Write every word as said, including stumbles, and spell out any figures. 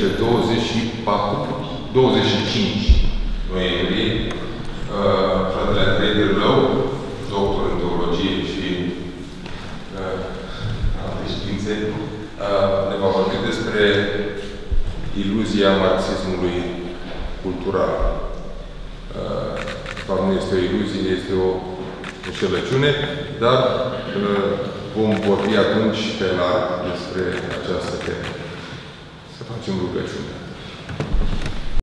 pe douăzeci și patru, douăzeci și cinci noiembrie, uh, fratele Andrei Rău, doctor în teologie și uh, alte științe, uh, ne va vorbi despre iluzia marxismului cultural. Uh, de fapt, nu este o iluzie, este o înșelăciune, dar uh, vom vorbi atunci pe larg despre această temă. Să facem rugăciune.